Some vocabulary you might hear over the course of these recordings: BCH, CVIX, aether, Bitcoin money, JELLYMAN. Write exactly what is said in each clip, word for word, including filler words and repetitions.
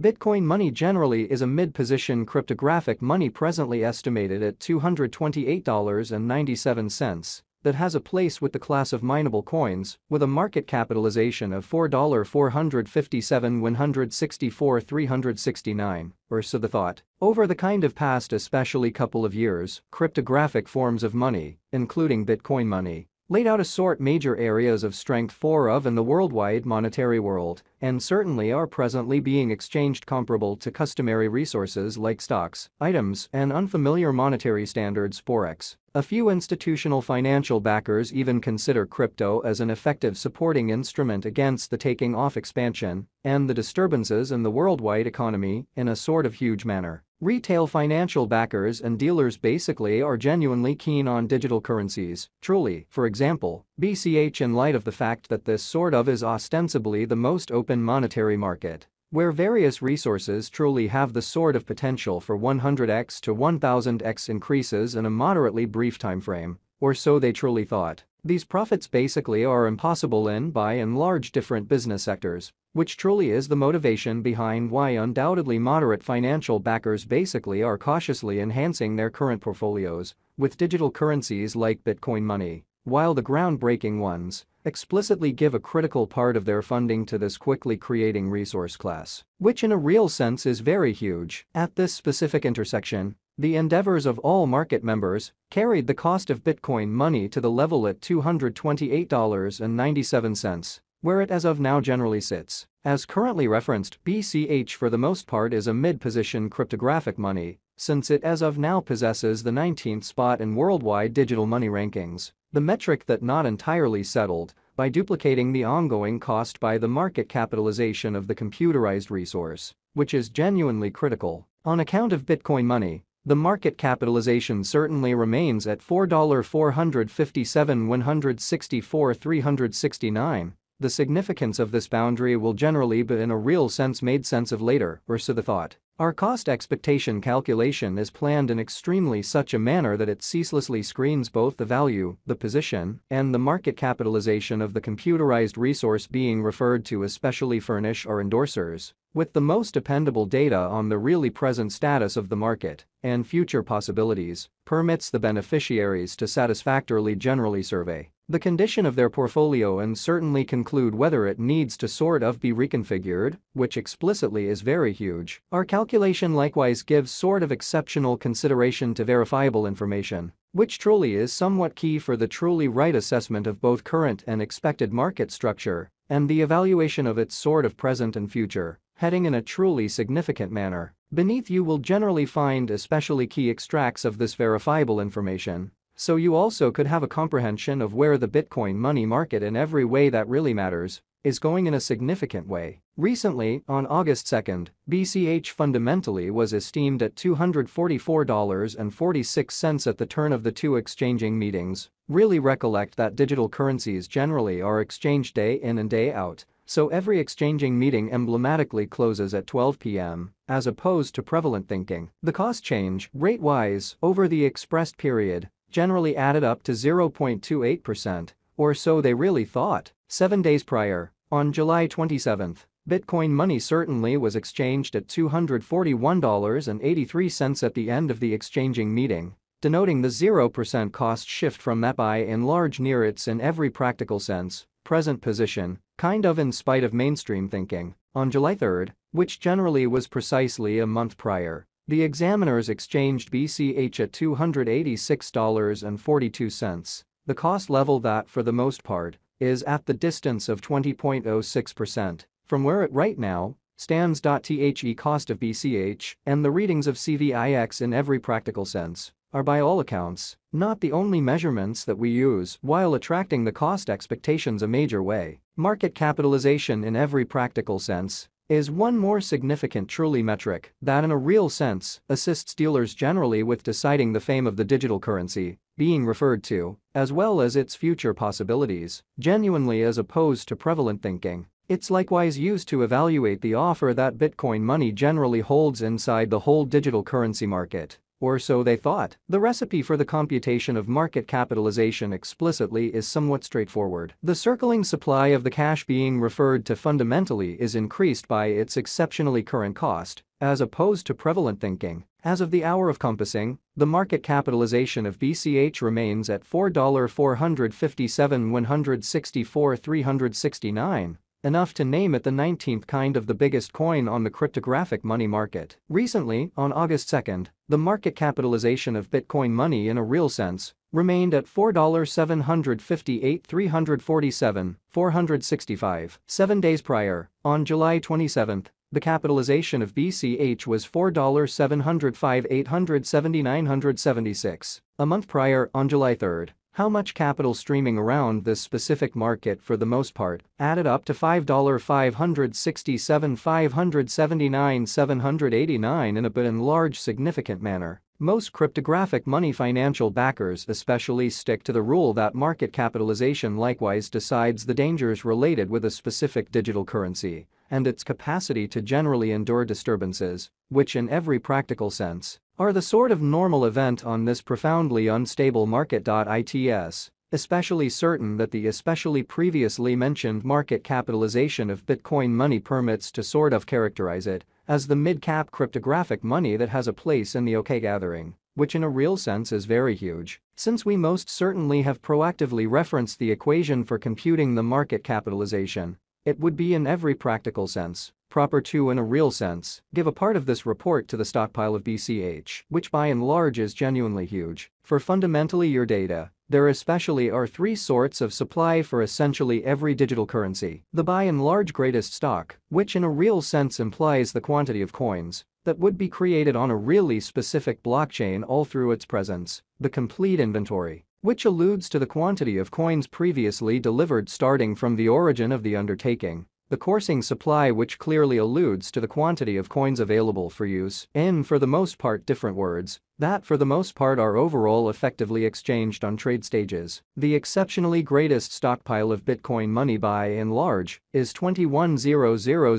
Bitcoin money generally is a mid-position cryptographic money presently estimated at two hundred twenty-eight dollars and ninety-seven cents that has a place with the class of mineable coins with a market capitalization of four thousand four hundred fifty-seven thousand one hundred sixty-four thousand three hundred sixty-nine, or so the thought. Over the kind of past especially couple of years, cryptographic forms of money, including Bitcoin money, laid out a sort major areas of strength for of in the worldwide monetary world, and certainly are presently being exchanged comparable to customary resources like stocks, items, and unfamiliar monetary standards forex. A few institutional financial backers even consider crypto as an effective supporting instrument against the taking off expansion and the disturbances in the worldwide economy in a sort of huge manner. Retail financial backers and dealers basically are genuinely keen on digital currencies, truly, for example, B C H, in light of the fact that this sort of is ostensibly the most open monetary market, where various resources truly have the sort of potential for one hundred x to one thousand x increases in a moderately brief timeframe, or so they truly thought. These profits basically are impossible in by and large different business sectors, which truly is the motivation behind why undoubtedly moderate financial backers basically are cautiously enhancing their current portfolios with digital currencies like Bitcoin money, while the groundbreaking ones explicitly give a critical part of their funding to this quickly creating resource class, which in a real sense is very huge. At this specific intersection, the endeavors of all market members carried the cost of Bitcoin money to the level at two hundred twenty-eight dollars and ninety-seven cents, where it as of now generally sits. As currently referenced, B C H for the most part is a mid-position cryptographic money, since it as of now possesses the nineteenth spot in worldwide digital money rankings, the metric that not entirely settled by duplicating the ongoing cost by the market capitalization of the computerized resource, which is genuinely critical. On account of Bitcoin money, the market capitalization certainly remains at four thousand four hundred fifty-seven thousand one hundred sixty-four thousand three hundred sixty-nine. The significance of this boundary will generally be in a real sense made sense of later, or so the thought. Our cost expectation calculation is planned in extremely such a manner that it ceaselessly screens both the value, the position, and the market capitalization of the computerized resource being referred to especially furnish or endorsers with the most dependable data on the really present status of the market and future possibilities, permits the beneficiaries to satisfactorily generally survey the condition of their portfolio and certainly conclude whether it needs to sort of be reconfigured, which explicitly is very huge. Our calculation likewise gives sort of exceptional consideration to verifiable information, which truly is somewhat key for the truly right assessment of both current and expected market structure and the evaluation of its sort of present and future heading in a truly significant manner. Beneath you will generally find especially key extracts of this verifiable information, so you also could have a comprehension of where the Bitcoin money market in every way that really matters is going in a significant way. Recently, on August second, B C H fundamentally was esteemed at two hundred forty-four dollars and forty-six cents at the turn of the two exchanging meetings. Really recollect that digital currencies generally are exchanged day in and day out, so every exchanging meeting emblematically closes at twelve p m, as opposed to prevalent thinking. The cost change, rate-wise, over the expressed period, generally added up to zero point two eight percent, or so they really thought. Seven days prior, on July twenty-seventh, Bitcoin money certainly was exchanged at two hundred forty-one dollars and eighty-three cents at the end of the exchanging meeting, denoting the zero percent cost shift from that by and large near its in every practical sense present position, kind of in spite of mainstream thinking. On July third, which generally was precisely a month prior, the examiners exchanged B C H at two hundred eighty-six dollars and forty-two cents, the cost level that for the most part is at the distance of twenty point zero six percent from where it right now stands. The cost of B C H and the readings of C V I X in every practical sense are by all accounts not the only measurements that we use while attracting the cost expectations a major way. Market capitalization in every practical sense is one more significant truly metric that in a real sense assists dealers generally with deciding the fame of the digital currency being referred to, as well as its future possibilities, genuinely as opposed to prevalent thinking. It's likewise used to evaluate the offer that Bitcoin money generally holds inside the whole digital currency market, Or so they thought. The recipe for the computation of market capitalization explicitly is somewhat straightforward. The circling supply of the cash being referred to fundamentally is increased by its exceptionally current cost, as opposed to prevalent thinking. As of the hour of compassing, the market capitalization of B C H remains at four thousand four hundred fifty-seven thousand one hundred sixty-four thousand three hundred sixty-nine. Enough to name it the nineteenth kind of the biggest coin on the cryptographic money market. Recently, on August second, the market capitalization of Bitcoin money in a real sense remained at four thousand seven hundred fifty-eight thousand three hundred forty-seven thousand four hundred sixty-five. Seven days prior, on July twenty-seventh, the capitalization of B C H was four thousand seven hundred five thousand eight hundred seventy-nine thousand nine hundred seventy-six. A month prior, on July third, how much capital streaming around this specific market for the most part added up to five thousand five hundred sixty-seven thousand five hundred seventy-nine thousand seven hundred eighty-nine in a but in large significant manner. Most cryptographic money financial backers especially stick to the rule that market capitalization likewise decides the dangers related with a specific digital currency and its capacity to generally endure disturbances, which in every practical sense are the sort of normal event on this profoundly unstable market. It's especially certain that the especially previously mentioned market capitalization of Bitcoin money permits to sort of characterize it as the mid-cap cryptographic money that has a place in the OK gathering, which in a real sense is very huge, since we most certainly have proactively referenced the equation for computing the market capitalization. It would be in every practical sense proper to, in a real sense, give a part of this report to the stockpile of B C H, which by and large is genuinely huge. For fundamentally your data, there especially are three sorts of supply for essentially every digital currency. The by and large greatest stock, which in a real sense implies the quantity of coins that would be created on a really specific blockchain all through its presence. The complete inventory, which alludes to the quantity of coins previously delivered starting from the origin of the undertaking. The coursing supply, which clearly alludes to the quantity of coins available for use in, for the most part, different words that for the most part are overall effectively exchanged on trade stages. The exceptionally greatest stockpile of Bitcoin money by and large is twenty-one thousand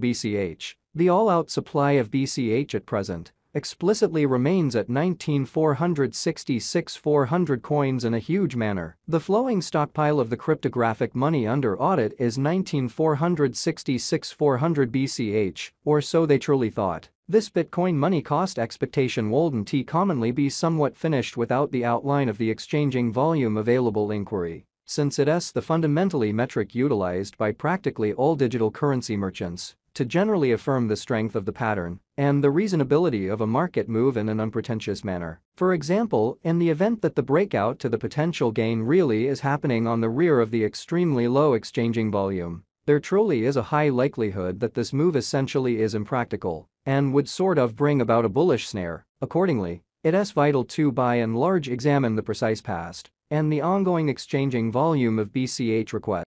B C H. The all-out supply of B C H at present explicitly remains at nineteen thousand four hundred sixty-six thousand four hundred coins in a huge manner. The flowing stockpile of the cryptographic money under audit is nineteen thousand four hundred sixty-six thousand four hundred B C H, or so they truly thought. This Bitcoin money cost expectation wouldn't commonly be somewhat finished without the outline of the exchanging volume available inquiry, since it's the fundamentally metric utilized by practically all digital currency merchants to generally affirm the strength of the pattern and the reasonability of a market move in an unpretentious manner. For example, in the event that the breakout to the potential gain really is happening on the rear of the extremely low exchanging volume, there truly is a high likelihood that this move essentially is impractical and would sort of bring about a bullish snare. Accordingly, it's vital to by and large examine the precise past and the ongoing exchanging volume of B C H requests.